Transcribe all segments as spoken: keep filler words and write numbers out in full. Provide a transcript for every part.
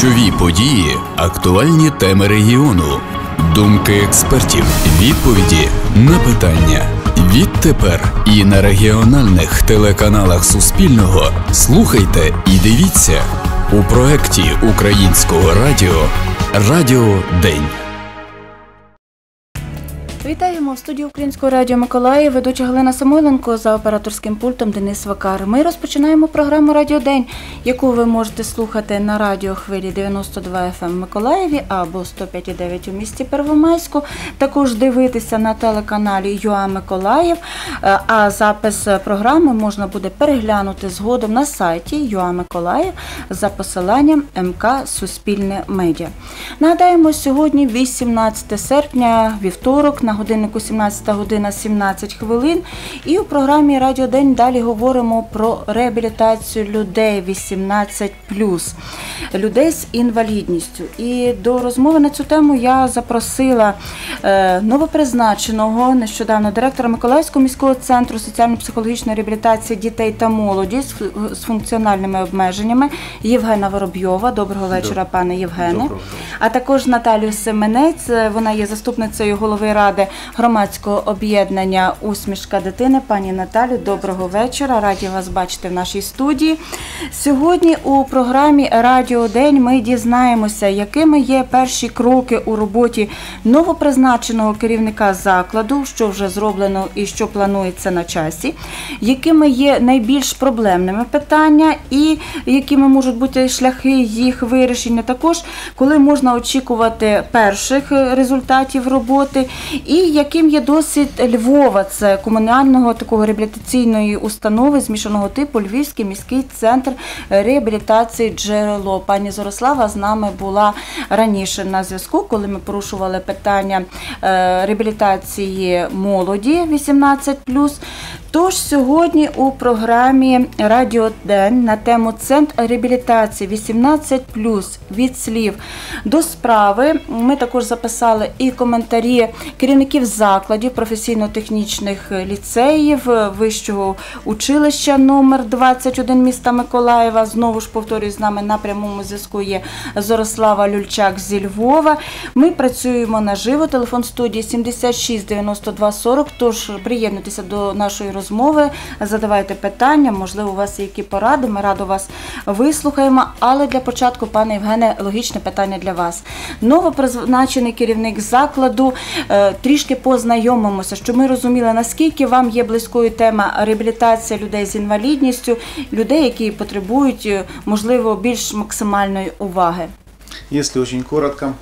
Ключові події, актуальні теми регіону, думки експертів, відповіді на питання. Відтепер і на регіональних телеканалах Суспільного слухайте і дивіться у проєкті Українського радіо «Радіо День». Вітаємо! В студії Українського радіо Миколаїв ведуча Галина Самойленко, за операторським пультом Денис Вакар. Ми розпочинаємо програму «Радіо День», яку ви можете слухати на радіохвилі дев'яносто два еф ем в Миколаєві або сто п'ять і дев'ять у місті Первомайську. Також дивитися на телеканалі ЮА Миколаїв, а запис програми можна буде переглянути згодом на сайті ЮА Миколаїв за посиланням ем ка Суспільне Медіа. Нагадаємо, сьогодні вісімнадцяте серпня, вівторок, на годиннику сімнадцята година сімнадцять хвилин. І у програмі «Радіо День» далі говоримо про реабілітацію людей вісімнадцять плюс, людей з інвалідністю. І до розмови на цю тему я запросила новопризначеного нещодавно директора Миколаївського міського центру соціально-психологічної реабілітації дітей та молоді з функціональними обмеженнями Євгена Воробйова. Доброго вечора, пане Євгене. А також Наталію Семенець, вона є заступницею голови ради громадського об'єднання «Усмішка дитини». Пані Наталю, доброго вечора. Раді вас бачити в нашій студії. Сьогодні у програмі «Радіо День» ми дізнаємося, якими є перші кроки у роботі новопризначеного керівника закладу, що вже зроблено і що планується на часі, якими є найбільш проблемними питання і якими можуть бути шляхи їх вирішення, також коли можна очікувати перших результатів роботи. І яким є досвід Львова, це комунального такого реабілітаційної установи змішаного типу Львівський міський центр реабілітації «Джерело». Пані Зореслава з нами була раніше на зв'язку, коли ми порушували питання реабілітації молоді вісімнадцять плюс. Тож сьогодні у програмі «Радіо День» на тему «Центр реабілітації вісімнадцять плюс від слів до справи» ми також записали і коментарі керівників закладів, професійно-технічних ліцеїв, Вищого училища номер двадцять один міста Миколаєва. Знову ж повторюю, з нами на прямому зв'язку є Зореслава Люльчак зі Львова. Ми працюємо наживо, телефон студії сімдесят шість дев'яносто два сорок, тож приєднуйтеся до нашої розмови, задавайте питання, можливо, у вас є які поради, ми радо вас вислухаємо. Але для початку, пане Євгене, логічне питання для вас. Новопризначений керівник закладу, трішки познайомимося, щоб ми розуміли, наскільки вам є близькою тема реабілітація людей з інвалідністю, людей, які потребують, можливо, більш максимальної уваги. Якщо дуже коротко,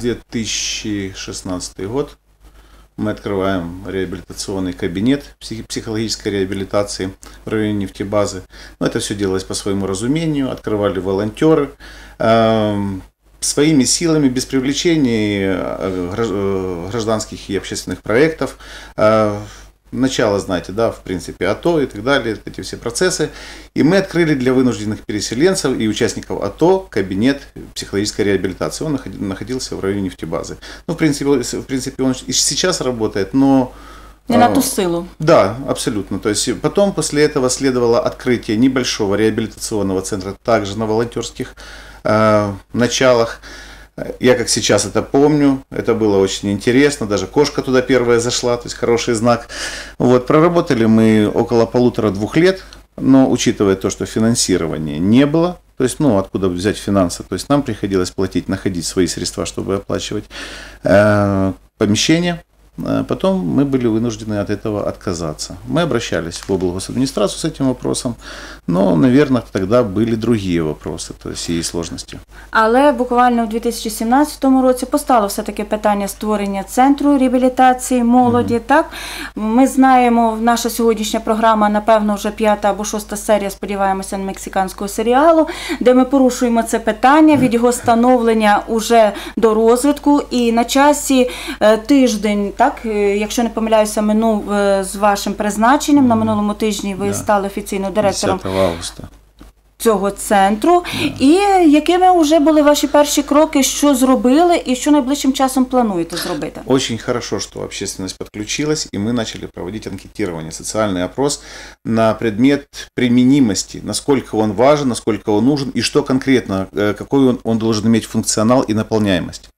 две тысячи шестнадцатый год мы открываем реабилитационный кабинет психологической реабилитации в районе нефтебазы. Но это все делалось по своему разумению, открывали волонтеры. Своими силами, без привлечения гражданских и общественных проектов. Начало, знаете, да, в принципе, АТО и так далее, эти все процессы. И мы открыли для вынужденных переселенцев и участников АТО кабинет психологической реабилитации. Он находился в районе нефтебазы. Ну, в принципе, в принципе он и сейчас работает, но... Не на ту силу. Да, абсолютно. То есть потом, после этого, следовало открытие небольшого реабилитационного центра, также на волонтерских э, началах. Я как сейчас это помню, это было очень интересно, даже кошка туда первая зашла, то есть хороший знак. Вот, проработали мы около полутора-двух лет, но учитывая то, что финансирования не было, то есть, ну, откуда взять финансы, то есть нам приходилось платить, находить свои средства, чтобы оплачивать э, помещение. Потом мы были вынуждены от этого отказаться. Мы обращались в облгосадминистрацию с этим вопросом, но, наверное, тогда были другие вопросы, то есть и сложности. Але буквально в дві тисячі сімнадцятому році постало все-таки питання створення центру реабілітації молоді. Ми знаємо, наша сьогоднішня програма, напевно, вже п'ята або шоста серія, сподіваємося, мексиканського серіалу, де ми порушуємо це питання від його становлення уже до розвитку. І на часі тиждень, так? Якщо не помиляюся, минув з вашим призначенням. На минулому тижні ви стали офіційно директором. десятого августа. цього центру, і якими вже були ваші перші кроки, що зробили і що найближчим часом плануєте зробити? Очень хорошо, что общественность подключилась, и мы начали проводить анкетирование, социальный опрос на предмет применимости, насколько он важен, насколько он нужен, и что конкретно, какой он, он должен иметь функционал и наполняемость.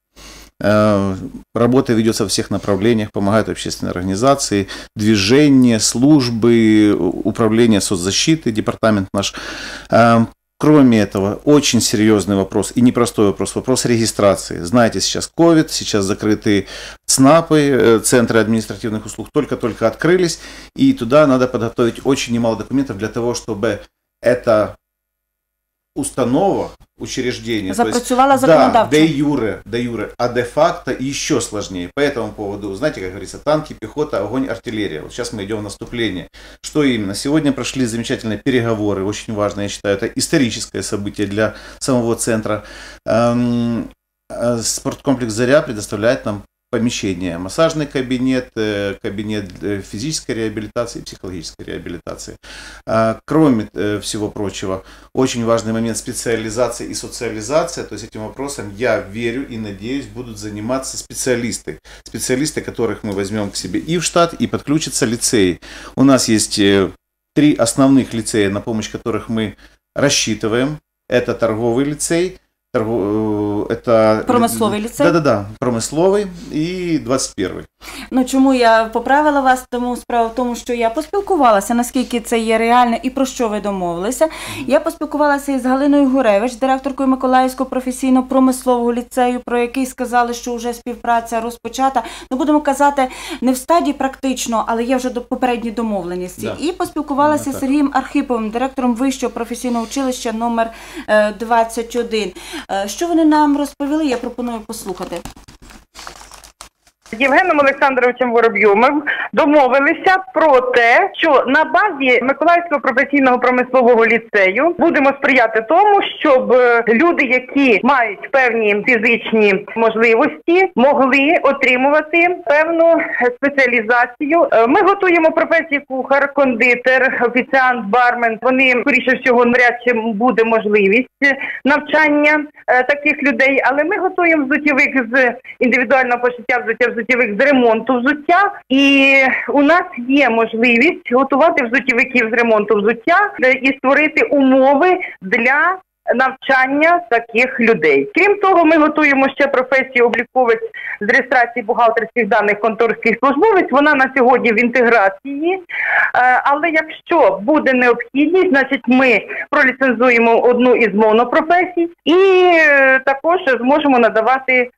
Работа ведется во всех направлениях, помогают общественные организации, движения, службы, управление соцзащиты, департамент наш. Кроме этого, очень серьезный вопрос и непростой вопрос, вопрос регистрации. Знаете, сейчас COVID, сейчас закрыты ЦНАПы, центры административных услуг только-только открылись, и туда надо подготовить очень немало документов для того, чтобы это... установа, учреждение, запрацювала законодавчо. Да, де юре, де юре, а де факто еще сложнее. По этому поводу, знаете, как говорится, танки, пехота, огонь, артиллерия. Вот сейчас мы идем в наступление. Что именно? Сегодня прошли замечательные переговоры, очень важно, я считаю, это историческое событие для самого центра. Спорткомплекс «Заря» предоставляет нам помещение, массажный кабинет, кабинет физической реабилитации, психологической реабилитации. Кроме всего прочего, очень важный момент специализации и социализации, то есть этим вопросом, я верю и надеюсь, будут заниматься специалисты. Специалисты, которых мы возьмем к себе и в штат, и подключатся лицеи. У нас есть три основных лицея, на помощь которых мы рассчитываем. Это торговый лицей, Это... промисловий ліцей? Да-да-да, промисловий і двадцять перший. Ну чому я поправила вас? Тому справа в тому, що я поспілкувалася, наскільки це є реально і про що ви домовилися. Я поспілкувалася із Галиною Гуревич, директоркою Миколаївського професійно-промислового ліцею, про який сказали, що вже співпраця розпочата. Ну будемо казати, не в стадії практично, але є вже попередні домовленості. І поспілкувалася з Сергієм Архиповим, директором Вищого професійного училища номер двадцять один. Що вони нам розповіли, я пропоную послухати. З Євгеном Олександровичем Воробйовим домовилися про те, що на базі Миколаївського професійно-промислового ліцею будемо сприяти тому, щоб люди, які мають певні фізичні можливості, могли отримувати певну спеціалізацію. Ми готуємо професії кухар, кондитер, офіціант, бармен. Вони, скоріше всього, навряд чи буде можливість навчання таких людей, але ми готуємо взуттєвих з індивідуального пошиття взуття взуттєвих з ремонту взуття, і у нас є можливість готувати взуттєвиків з ремонту взуття і створити умови для навчання таких людей. Крім того, ми готуємо ще професію обліковець з реєстрації бухгалтерських даних конторських службовець. Вона на сьогодні в інтеграції, але якщо буде необхідність, значить ми проліцензуємо одну із монопрофесій і також зможемо надавати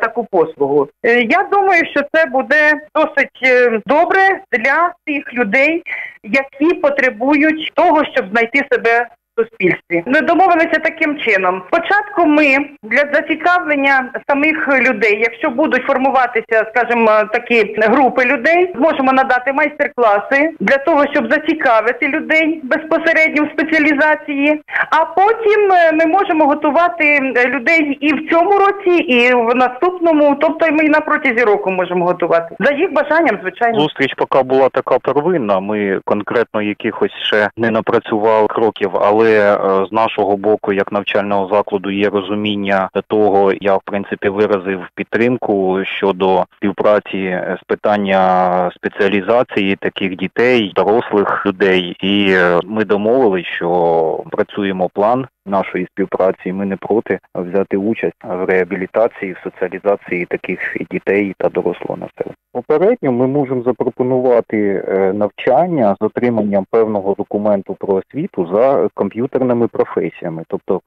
таку послугу. Я думаю, що це буде досить добре для тих людей, які потребують того, щоб знайти себе суспільстві. Ми домовилися таким чином. Спочатку ми для зацікавлення самих людей, якщо будуть формуватися, скажімо, такі групи людей, зможемо надати майстер-класи для того, щоб зацікавити людей безпосередньо в спеціалізації, а потім ми можемо готувати людей і в цьому році, і в наступному, тобто ми і на протязі року можемо готувати. За їх бажанням, звичайно. Зустріч поки була така первинна, ми конкретно якихось ще не напрацювали кроків, але з нашого боку, як навчального закладу, є розуміння того, я, в принципі, виразив підтримку щодо співпраці з питання спеціалізації таких дітей, дорослих людей. І ми домовились, що працюємо план нашої співпраці, ми не проти взяти участь в реабілітації, в соціалізації таких дітей та дорослого населення. Попередньо ми можемо запропонувати навчання з отриманням певного документу про освіту за комп'ютерними професіями, тобто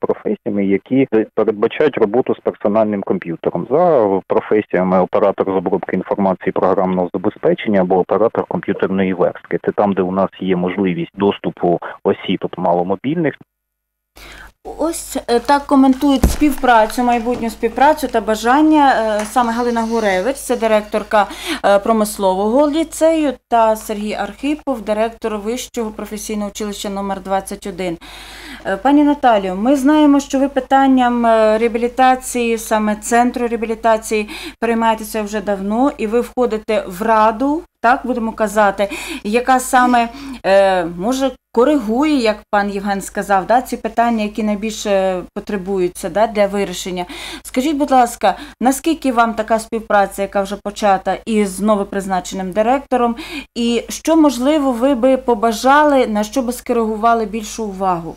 професіями, які передбачають роботу з персональним комп'ютером, за професіями оператор з обробки інформації програмного забезпечення або оператор комп'ютерної верстки. Це там, де у нас є можливість доступу осіб, тобто маломобільних. Ось так коментують співпрацю, майбутню співпрацю та бажання саме Галина Гуревич, це директорка промислового ліцею, та Сергій Архипов, директор Вищого професійного училища номер двадцять один. Пані Наталію, ми знаємо, що ви питанням реабілітації, саме центру реабілітації, переймаєтеся вже давно, і ви входите в раду так будемо казати, яка саме, може, коригує, як пан Євген сказав, ці питання, які найбільше потребуються для вирішення. Скажіть, будь ласка, наскільки вам така співпраця, яка вже почата із новопризначеним директором, і що, можливо, ви би побажали, на що би скоригували більшу увагу?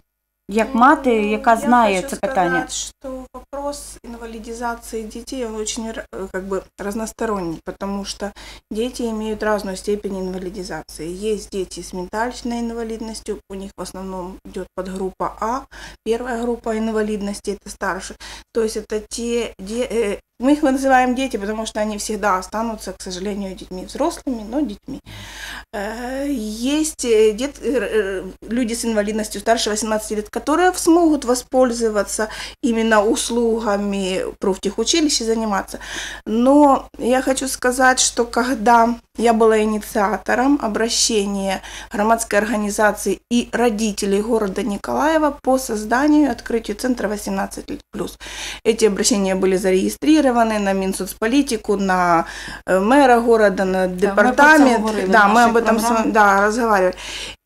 Як мати, яка знає це питання? Я хочу сказати, що вопрос инвалидизации детей, он очень как бы разносторонний, потому что дети имеют разную степень инвалидизации. Есть дети с ментальной инвалидностью, у них в основном идет подгруппа А, первая группа инвалидности, это старше. То есть это те, де... мы их называем дети, потому что они всегда останутся, к сожалению, детьми, взрослыми, но детьми. Есть дет... люди с инвалидностью старше восемнадцати лет, которые смогут воспользоваться именно услугами профтехучилища заниматься. Но я хочу сказать, что когда я была инициатором обращения громадской организации и родителей города Николаева по созданию и открытию центра восемнадцать плюс. Эти обращения были зарегистрированы на Минсоцполитику, на мэра города, на департамент. Да, мы, да, мы об этом сам, да, разговаривали.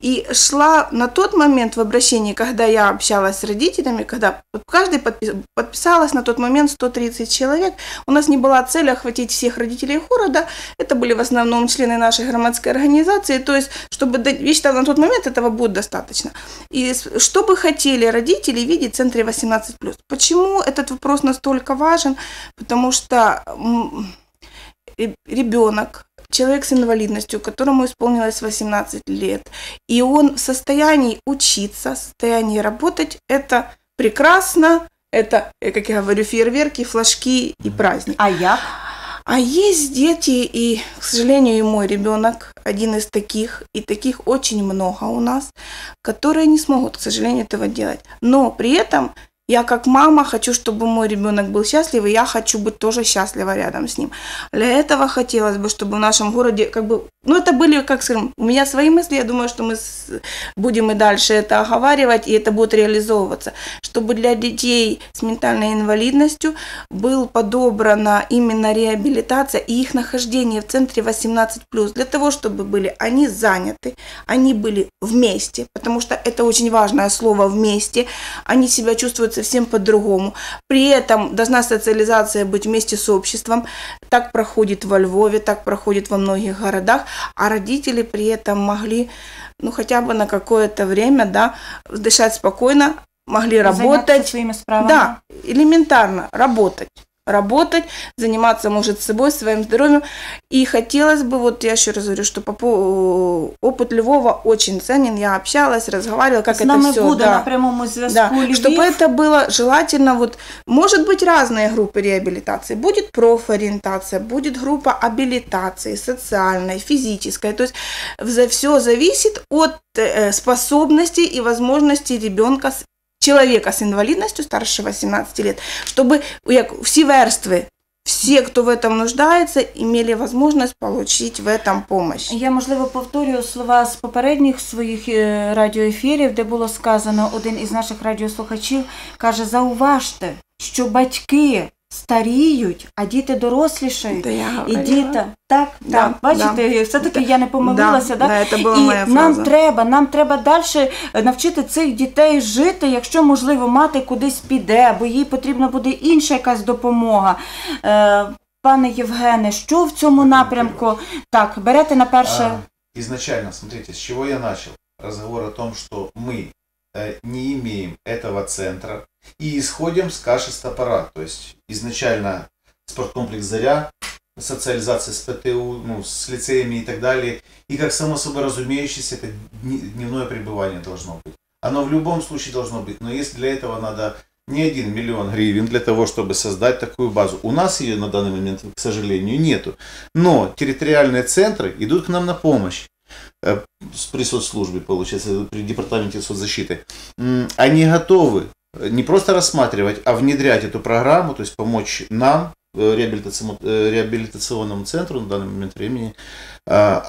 И шла на тот момент в обращении, когда я общалась с родителями, когда каждый подписал на тот момент сто тридцать человек. У нас не была цель охватить всех родителей города. Это были в основном члены нашей громадской организации. То есть, чтобы, я считала, на тот момент этого будет достаточно. И что бы хотели родители видеть в центре восемнадцать плюс. Почему этот вопрос настолько важен? Потому что ребенок, человек с инвалидностью, которому исполнилось восемнадцать лет, и он в состоянии учиться, в состоянии работать, это прекрасно. Это, как я говорю, фейерверки, флажки и праздник. А я? А есть дети, и, к сожалению, и мой ребенок один из таких, и таких очень много у нас, которые не смогут, к сожалению, этого делать. Но при этом я как мама хочу, чтобы мой ребенок был счастлив, и я хочу быть тоже счастлива рядом с ним. Для этого хотелось бы, чтобы в нашем городе, как бы, ну это были, как скажем, у меня свои мысли, я думаю, что мы будем и дальше это оговаривать, и это будет реализовываться, чтобы для детей с ментальной инвалидностью была подобрана именно реабилитация и их нахождение в центре восемнадцать плюс, для того, чтобы были они заняты, они были вместе, потому что это очень важное слово «вместе», они себя чувствуют совсем по-другому. При этом должна социализация быть вместе с обществом. Так проходит во Львове, так проходит во многих городах. А родители при этом могли, ну хотя бы на какое-то время, да, дышать спокойно, могли работать. Своими справами. Да, элементарно работать. Работать, заниматься, может, собой, своим здоровьем. И хотелось бы, вот я еще раз говорю, что попу... опыт Львова очень ценен. Я общалась, разговаривала, как это все. Да. На прямом зв'язку, да. Чтобы это было желательно, вот, может быть, разные группы реабилитации. Будет профориентация, будет группа абилитации, социальной, физической. То есть все зависит от способностей и возможностей ребенка с человека с инвалидностью старше восемнадцати лет, чтобы все верствы, всі, хто в цьому потребує, мали можливість отримати в цьому допомогу. Я, можливо, повторюю слова з попередніх своїх радіоефірів, де було сказано, один із наших радіослухачів каже, зауважте, що батьки старіють, а діти дорослішають. І діти, так, так, бачите, все-таки я не помилилася, так? І нам треба, нам треба далі навчити цих дітей жити, якщо, можливо, мати кудись піде, бо їй потрібна буде інша якась допомога. Пане Євгене, що в цьому напрямку? Так, берете на перше... Ізначально, смотрите, з чого я почав? Розговор о том, що ми не имеем этого центра и исходим с каши с топора. То есть изначально спорткомплекс «Заря», социализация с ПТУ, ну, с лицеями и так далее. И как само собой разумеющееся, это дневное пребывание должно быть. Оно в любом случае должно быть. Но если для этого надо не один миллион гривен для того, чтобы создать такую базу. У нас ее на данный момент, к сожалению, нету. Но территориальные центры идут к нам на помощь. При соцслужбе, получается, при департаменте соцзащиты, они готовы не просто рассматривать, а внедрять эту программу, то есть помочь нам, реабилитационному центру на данный момент времени,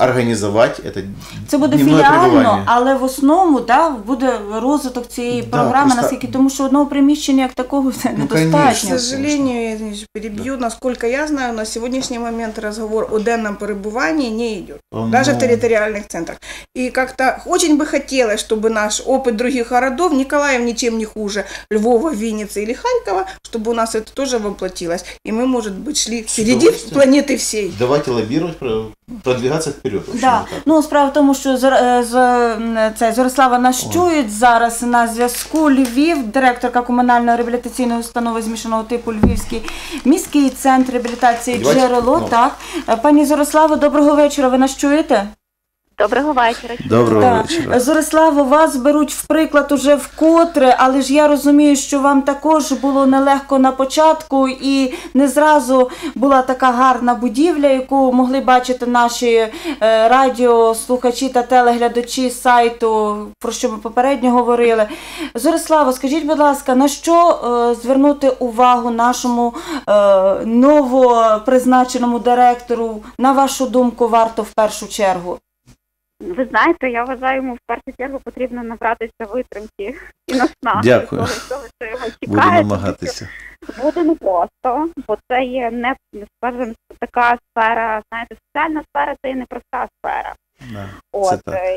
організувати це дневне пребування. Це буде філіально, але в основному буде розвиток цієї програми, наскільки, тому що одного приміщення як такого недостатньо. К сожалению, я перебью, наскільки я знаю, на сьогоднішній момент розговор о денному перебуванні не йде, навіть в територіальних центрах. І як-то дуже би хотілося, щоб наш опит других городів, Миколаїв нічим не хуже Львова, Вінниці або Харкова, щоб у нас це теж воплотилось. І ми, може бути, йшли вперед планети всієї. Давайте лобірувати, продвігатися вперед. Так, ну справа в тому, що Зореслава нас чують зараз на зв'язку. Львів, директорка комунальної реабілітаційної установи змішаного типу Львівський міський центр реабілітації «Джерело». Пані Зореславо, доброго вечора, ви нас чуєте? Доброго вечора. Доброго вечора. Зореславо, вас беруть в приклад уже вкотре, але ж я розумію, що вам також було нелегко на початку і не зразу була така гарна будівля, яку могли бачити наші радіослухачі та телеглядачі сайту, про що ми попередньо говорили. Зореславо, скажіть, будь ласка, на що звернути увагу нашому новопризначеному директору, на вашу думку, варто в першу чергу? Ви знаєте, я вважаю, йому в першу чергу потрібно набратися витримки і наснаги. Дякую. Буду намагатися. Буде непросто, бо це є, скажімо, така сфера, знаєте, соціальна сфера – це є непроста сфера.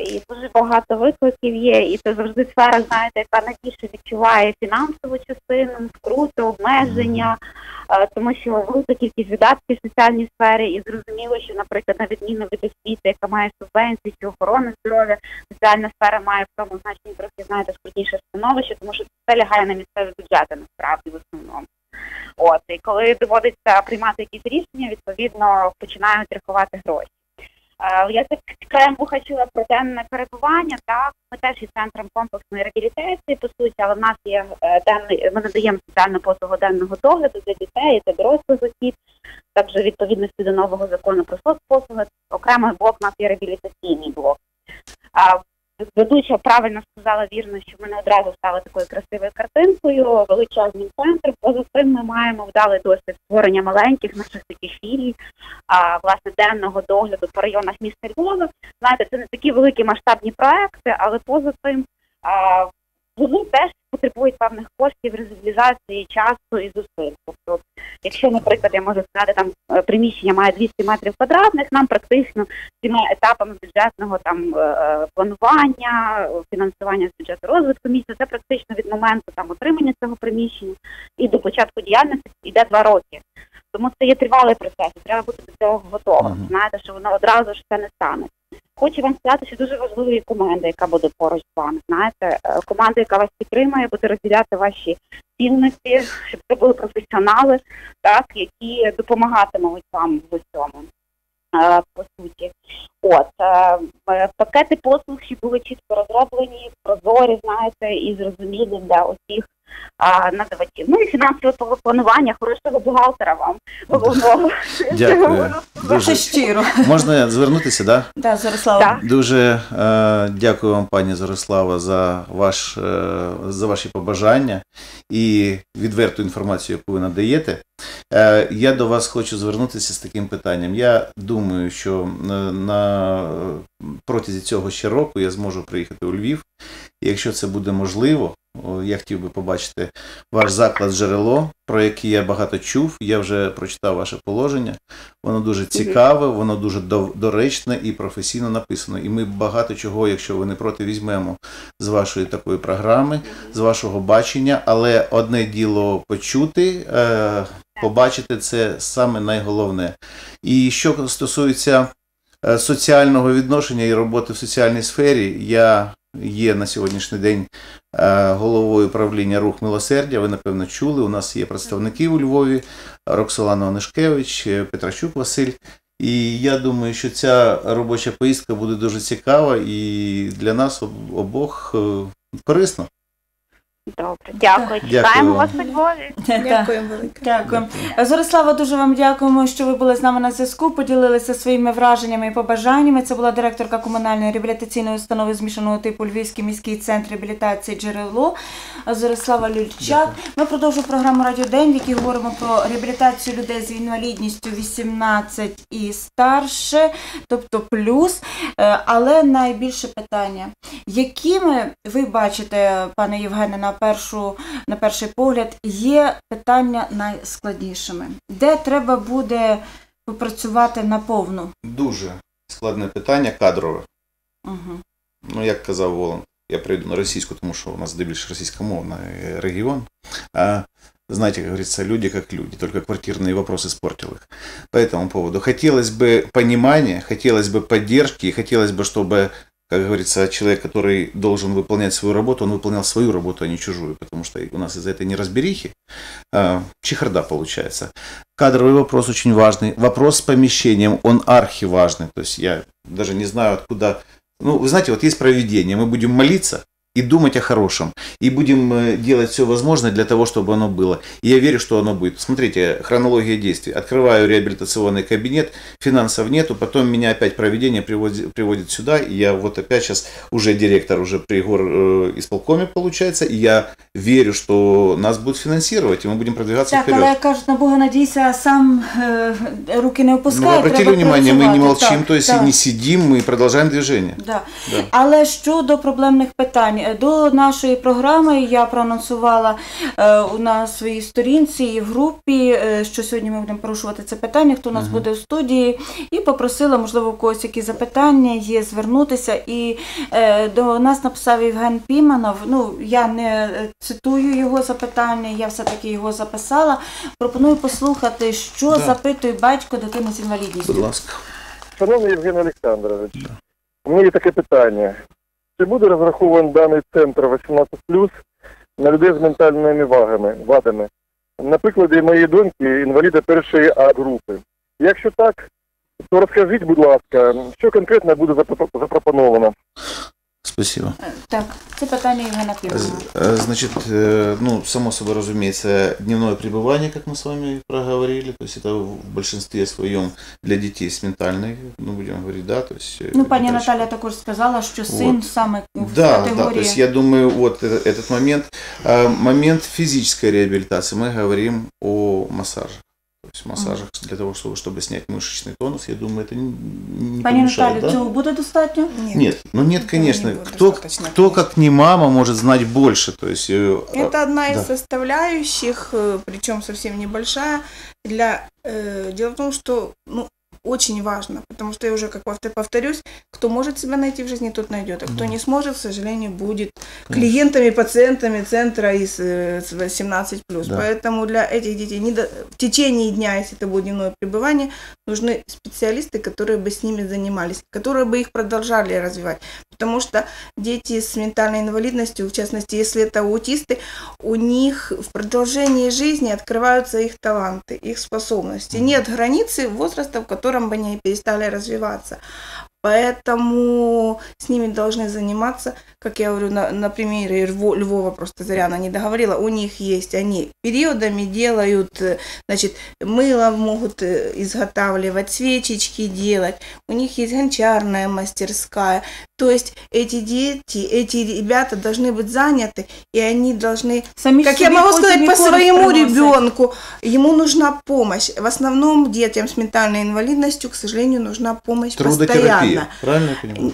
І дуже багато викликів є, і це завжди сфера, знаєте, яка найбільше відчуває фінансову частину, вкрути, обмеження, тому що велика кількість видатків в соціальній сфері, і зрозуміло, що, наприклад, на відміну від освіти, яка має субвенції чи охорони здоров'я, соціальна сфера має в тому значенні трохи, знаєте, скрутніше становище, тому що це лягає на місцеві бюджети, насправді, в основному. От, і коли доводиться приймати якісь рішення, відповідно, починають рахувати гроші. Я так краєм вуха чула про денне перебування, так, ми теж є центром комплексної реабілітації, по суті, але в нас є денний, ми надаємо соціальну послугу денного догляду для дітей та дорослих осіб, також відповідності до нового закону про соцпослуги, окремий блок у нас є реабілітаційний блок. Ведуча правильно сказала, вірно, що ми не одразу стали такою красивою картинкою, величезним центром. Поза цим ми маємо вдалий досвід створення маленьких наших таких філій, власне, денного догляду по районах міста Львова. Знаєте, це не такі великі масштабні проекти, але поза цим вони теж потребують певних коштів, реалізації, часу і зусиль. Тобто, якщо, наприклад, я можу сказати, там приміщення має двісті метрів квадратних, нам практично цими етапами бюджетного там планування, фінансування з бюджету розвитку міста, це практично від моменту там отримання цього приміщення і до початку діяльності йде два роки. Тому це є тривалий процес, і треба бути до цього готовим. Знаєте, що воно одразу ж це не стане. Хочу вам сказати, що дуже важлива є команда, яка буде поруч з вами, знаєте, команда, яка вас підтримує, буде розділяти ваші цінності, щоб це були професіонали, так, які допомагатимуть вам в цьому, по суті. От, пакети послуг, що були чітко розроблені, прозорі, знаєте, і зрозумілі для усіх надавачів. Ну і фінансове планування хорошого бухгалтера вам. Дякую. Дуже щиро. Можна звернутися, так? Так, Зореслава. Дуже дякую вам, пані Зореслава, за ваші побажання і відверту інформацію, яку ви надаєте. Я до вас хочу звернутися з таким питанням. Я думаю, що протягом цього ще року я зможу приїхати у Львів. Якщо це буде можливо, я хотів би побачити ваш заклад «Джерело», про який я багато чув, я вже прочитав ваше положення. Воно дуже цікаве, воно дуже доречне і професійно написано. І ми багато чого, якщо ви не проти, візьмемо з вашої такої програми, з вашого бачення. Але одне діло почути, побачити – це саме найголовне. І що стосується соціального відношення і роботи в соціальній сфері, я є на сьогоднішній день головою правління «Рух милосердя». Ви, напевно, чули, у нас є представники у Львові, Роксолана Ванишкевич, Петрачук Василь. І я думаю, що ця робоча поїздка буде дуже цікава і для нас обох корисна. Добре, дякую. Чекаємо вас у Львові. Дякуємо велике. Дякуємо. Зореслава, дуже вам дякуємо, що ви були з нами на зв'язку, поділилися своїми враженнями і побажаннями. Це була директорка комунальної реабілітаційної установи змішаного типу Львівський міський центр реабілітації «Джерело» Зореслава Люльчак. Ми продовжуємо програму «Радіо День», в якій говоримо про реабілітацію людей з інвалідністю вісімнадцять і старше, тобто плюс. Але найбільше питання. Якими ви бачите, пане Євгене, на Першу, на перший погляд, є питання найскладнішими? Де треба буде попрацювати наповну? Дуже складне питання кадрове. Угу. Ну, як казав Волан, я прийду на російську, тому що у нас здебільшого російськомовний регіон. А, знаете, как говорится, люди как люди, только квартирные вопросы испортил их. По этому поводу хотелось бы понимания, хотелось бы поддержки, хотелось бы, чтобы... Как говорится, человек, который должен выполнять свою работу, он выполнял свою работу, а не чужую, потому что у нас из-за этой неразберихи э, чехарда получается. Кадровый вопрос очень важный. Вопрос с помещением, он архиважный. То есть я даже не знаю, откуда... Ну, вы знаете, вот есть провидение, мы будем молиться и думать о хорошем. И будем делать все возможное для того, чтобы оно было. И я верю, что оно будет. Смотрите, хронология действий. Открываю реабилитационный кабинет, финансов нету, потом меня опять проведение приводит, приводит сюда. И я вот опять сейчас уже директор, уже при гор, э, исполкоме получается. И я верю, что нас будут финансировать, и мы будем продвигаться так, вперед. Так, але кажуть, на Бога надійся, а сам э, руки не опускай. Ну, обратили внимание, мы не молчим, так, то есть так. Не сидим, мы продолжаем движение. Да. Да. Але щодо проблемних питань. До нашої програми я проанонсувала на своїй сторінці і в групі, що сьогодні ми будемо порушувати це питання, хто у нас буде в студії, і попросила, можливо, у когось які запитання є, звернутися. І до нас написав Євген Піменов, ну, я не цитую його запитання, я все-таки його записала. Пропоную послухати, що запитує батько дитини з інвалідністю. Будь ласка. Шановний Євген Олександрович, у мене є таке питання. Чи буде розрахований даний центр вісімнадцять плюс на людей з ментальними вадами? На прикладі моєї доньки, інваліда першої А групи. Якщо так, то розкажіть, будь ласка, що конкретно буде запропоновано? Спасибо. Так, це питання Євгена Піменова. Значит, ну, само собой разумеется, дневное пребывание, как мы с вами проговорили, то есть это в большинстве своем для детей с ментальной, ну, будем говорить, да, то есть... Ну, пані Наталя також сказала, что сын вот. Саме в да, категории... Да, то есть я думаю, вот этот момент, момент физической реабилитации, мы говорим о массаже. То есть в массажах для того, чтобы, чтобы снять мышечный тонус, я думаю, это не, не помешает. Да? Будет достаточно? Нет. Нет, ну нет, конечно. Не кто, кто как не мама, может знать больше. То есть, это одна из да. составляющих, причем совсем небольшая. Для, э, дело в том, что ну, очень важно, потому что я уже, как повторюсь, кто может себя найти в жизни, тот найдет, а кто не сможет, к сожалению, будет клиентами, пациентами центра из восемнадцати плюс. Да. Поэтому для этих детей не до... в течение дня, если это будет дневное пребывание, нужны специалисты, которые бы с ними занимались, которые бы их продолжали развивать. Потому что дети с ментальной инвалидностью, в частности, если это аутисты, у них в продолжении жизни открываются их таланты, их способности. Нет границы возраста, в котором бы они перестали развиваться. Поэтому с ними должны заниматься, как я говорю, на, на примере Львова, Львова просто Заряна не договорила, у них есть, они периодами делают, значит, мыло могут изготавливать, свечечки делать, у них есть гончарная мастерская, то есть эти дети, эти ребята должны быть заняты, и они должны, сами как я могу сказать, по своему ребенку, ему нужна помощь, в основном детям с ментальной инвалидностью, к сожалению, нужна помощь постоянно. Правильно я понимаю?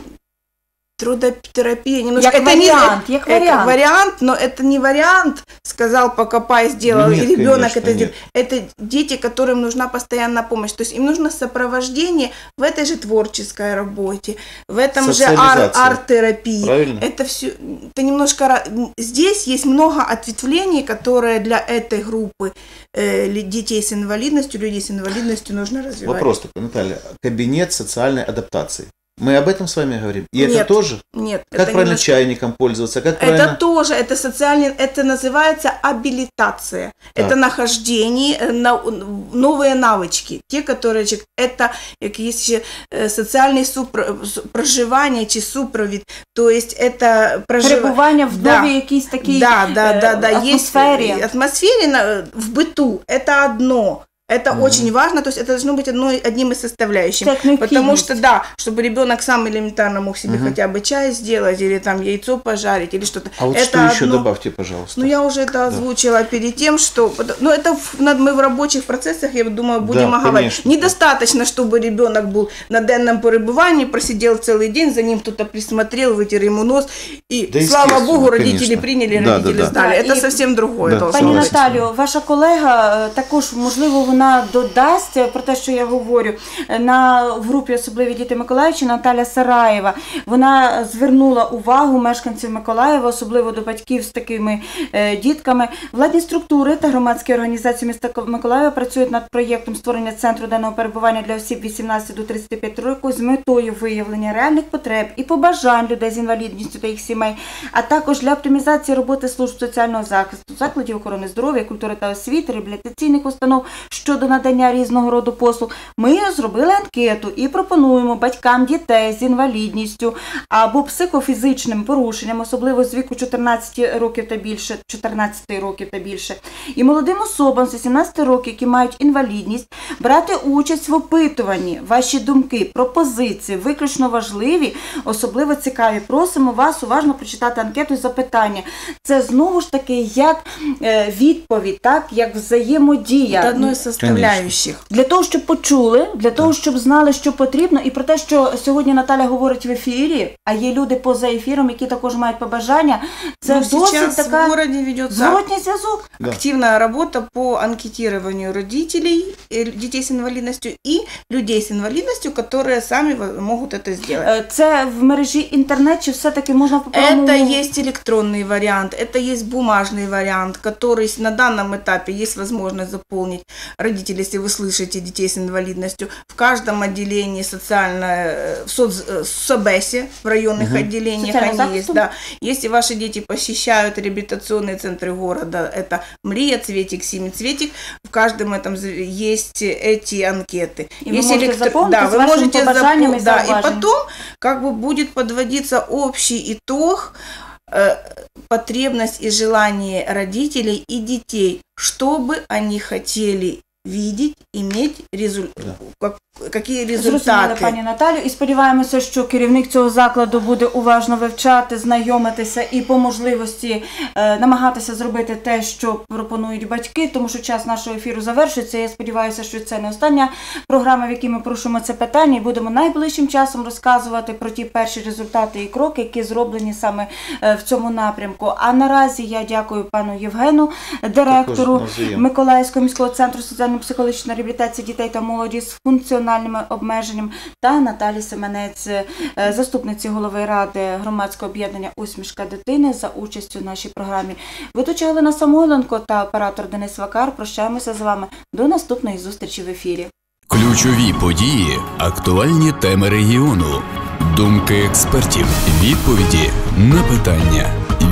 Трудотерапия немножко. Как это вариант, не, как это вариант, но это не вариант, сказал, покопай, сделал, ну, нет, и ребенок конечно, это делает. Это дети, которым нужна постоянная помощь. То есть им нужно сопровождение в этой же творческой работе, в этом же ар- арт-терапии. Правильно? Это все, это немножко... Здесь есть много ответвлений, которые для этой группы э, детей с инвалидностью, людей с инвалидностью нужно развивать. Вопрос такой, Наталья. Кабинет социальной адаптации. Мы об этом с вами говорим? И нет, это тоже? Нет. Как это правильно немножко... чайником пользоваться? Как это правильно... тоже, это социальный, это называется абилитация. Да. Это нахождение, на, новые навычки. Те, которые, это, как есть социальное супро, проживание, чи супровід, то есть это проживание. Пребывание в доме, да. Якісь такие да, да, да, да, атмосфере. Есть, атмосфере в быту, это одно. Это mm-hmm. очень важно, то есть это должно быть одной, одним из составляющих, так, потому что, да, чтобы ребенок сам элементарно мог себе mm-hmm. хотя бы чай сделать, или там яйцо пожарить, или что-то. А вот это что одно... еще добавьте, пожалуйста. Ну, я уже это озвучила да. перед тем, что... Ну, это в... мы в рабочих процессах, я думаю, будем да, оговорить. Конечно. Недостаточно, чтобы ребенок был на денном перебывании, просидел целый день, за ним кто-то присмотрел, вытер ему нос, и, да, слава богу, родители конечно. приняли, да, родители да, да. сдали. Да, это и... совсем другое. Да. Пані Наталію, ваша колега також, можливо, вона додасть про те, що я говорю, на в групі «Особливі діти Миколаївщини» Наталя Сараєва. Вона звернула увагу мешканців Миколаєва, особливо до батьків з такими е, дітками. Владні структури та громадські організації міста Миколаєва працюють над проєктом створення центру денного перебування для осіб вісімнадцяти до тридцяти п'яти років з метою виявлення реальних потреб і побажань людей з інвалідністю та їх сімей, а також для оптимізації роботи служб соціального захисту, закладів охорони здоров'я, культури та освіти, реабілітаційних установ щодо надання різного роду послуг. Ми зробили анкету і пропонуємо батькам дітей з інвалідністю або психофізичним порушенням, особливо з віку чотирнадцяти років та більше, чотирнадцяти років та більше, і молодим особам з вісімнадцяти років, які мають інвалідність, брати участь в опитуванні. Ваші думки, пропозиції виключно важливі, особливо цікаві. Просимо вас уважно прочитати анкету і запитання. Це знову ж таки як відповідь, так, як взаємодія. Составляючих. Для того, щоб почули, для того, щоб знали, що потрібно. І про те, що сьогодні Наталя говорить в ефірі, а є люди поза ефіром, які також мають побажання. Це ну, досить така зворотній зв'язок. Да. Активна робота по анкетуванню родителей, дітей з інвалідністю і людей з інвалідністю, які самі можуть це зробити. Це в мережі інтернет, чи все-таки можна попробувати? Це є електронний варіант, це є бумажний варіант, який на даному етапі є можливість заповнити. Родители, если вы слышите детей с инвалидностью, в каждом отделении социально, в соц, СОБЭСе, в районных угу. отделениях они есть. Да. Если ваши дети посещают реабилитационные центры города, это МРИЯ, Цветик-Семицветик, в каждом этом есть эти анкеты. И вы можете электро... запомнить, да, вы можете запом... и, да. и потом как бы будет подводиться общий итог, потребность и желание родителей и детей, чтобы они хотели видеть, иметь результат. Да. Які результати? Зрозуміло, пані Наталю, і сподіваємося, що керівник цього закладу буде уважно вивчати, знайомитися і по можливості е, намагатися зробити те, що пропонують батьки, тому що час нашого ефіру завершується. Я сподіваюся, що це не остання програма, в якій ми порушимо це питання, і будемо найближчим часом розказувати про ті перші результати і кроки, які зроблені саме в цьому напрямку. А наразі я дякую пану Євгену, директору Миколаївського міського центру соціально-психологічної реабілітації дітей та молоді з функціональними обмеженням, та Наталі Семенець, заступниці голови ради громадського об'єднання «Усмішка дитини», за участю в нашій програмі. Ведуча Галина Самойленко та оператор Денис Вакар. Прощаємося з вами до наступної зустрічі в ефірі. Ключові події, актуальні теми регіону, думки експертів, відповіді на питання.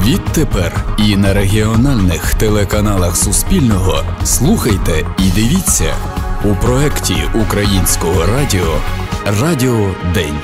Відтепер і на регіональних телеканалах Суспільного слухайте і дивіться у проєкті Українського радіо «Радіо День».